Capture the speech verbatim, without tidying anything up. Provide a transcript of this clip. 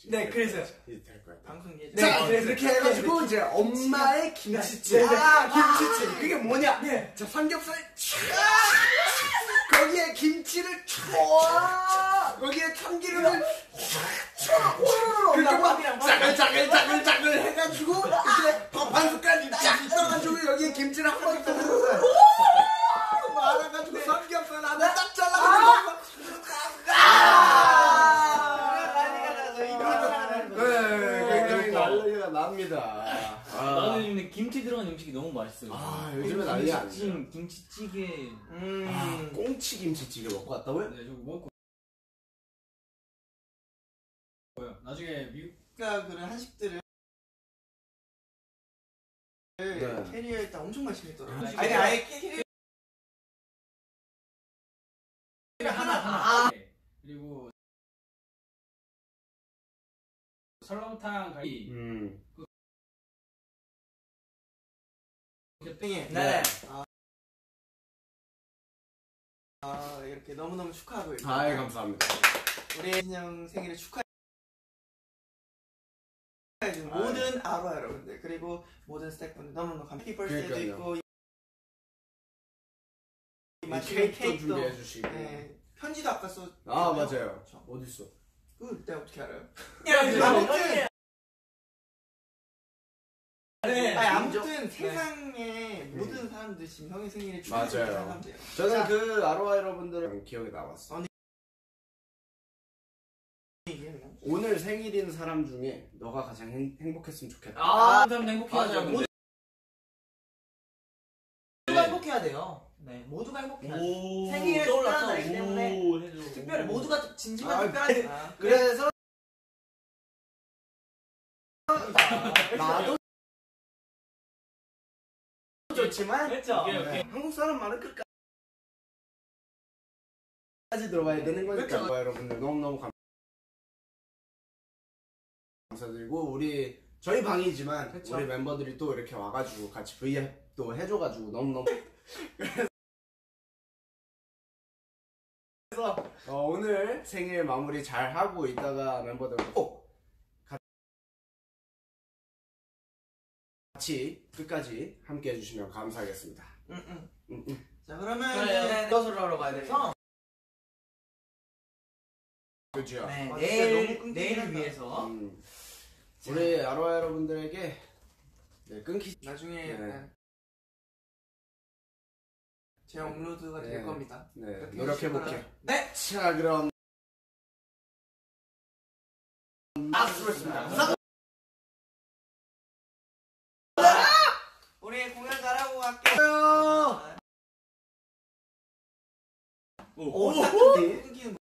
해야지. 네, 그래서요. 이제 될 거야. 방송 이제. 네, 자, 네, 그렇게 해가지고 이제 엄마의 김치찜. 아, 김치찜. 그게 뭐냐? 네. 자, 삼겹살. 거기에 김치를 촤. 거기에 참기름을 촤. 오로로. 그리고 짜글짜글짜글짜글 해가지고 이제 밥 한 숟갈이 쫙 떠가지고 여기에 김치를 한 번 뜯어서. 말아가지고 삼겹살 하나 딱 잘라가지고. 납니다. 나는 근데 김치 들어간 음식이 너무 맛있어요. 아, 요즘에 난리 아니야. 김치찌개. 음. 아, 꽁치 김치찌개 먹고 왔다고요? 네, 저거 먹고. 나중에 미국 가 그런 한식들을 네. 캐리어에 딱 엄청 맛있게 했더라고요. 아니, 아니, 아예 캐리어 하나 하나. 아. 그리고 설렁탕 갈비. 음. 그 땡이. 네. 아. 아, 이렇게 너무너무 축하하고 있습니다. 아, 예, 감사합니다. 우리 진영 생일을 축하해 주신 모든 아로하 여러분들, 그리고 모든 스태프분들 너무너무 감사합니다. 해피버스데이도 있고 이 케이크도 준비해 주시고. 네. 편지도 아까 써. 아, 맞아요. 그렇죠. 어디 있어? 그 내가 어떻게 알아요? 야, 아무튼 네, 아니, 아무튼 네. 세상의 모든 사람들 지금 형의 생일에 축하드리는 사람들이에요. 저는 자, 그 아로하 여러분들은 기억에 남았어. 아니, 오늘 생일인 사람 중에 너가 가장 행, 행복했으면 좋겠다. 아, 그럼 행복해하자. 모두가 행복해야 돼요. 네, 모두가 행복해야 돼. 생일을 떠올랐어. 날이기 때문에 특별히 모두가 진심한 아, 특별한 아, 그래서 나도 좋지만 오케이, 오케이. 한국 사람 말은 끝까지 들어봐야 되는 거니까 여러분들 너무너무 감사드리고 우리 저희 방이지만 그쵸? 우리 멤버들이 또 이렇게 와가지고 같이 브이앱도 해줘가지고 너무너무 그래서 어, 오늘 생일 마무리 잘 하고 이따가 멤버들 꼭 같이 끝까지 함께 해주시면 감사하겠습니다. 응응. 응응. 자 그러면 이제 리허설 하러 가야 돼서 그죠? 네. 내일 내일을 위해서 음. 우리 아로하 여러분들에게 네, 끊기 나중에. 네. 제 업로드가 네. 될 겁니다. 네, 노력해볼게요. 네! 자, 그럼 악수했습니다. 우리 공연 잘하고 갈게요. 오! 오! 오!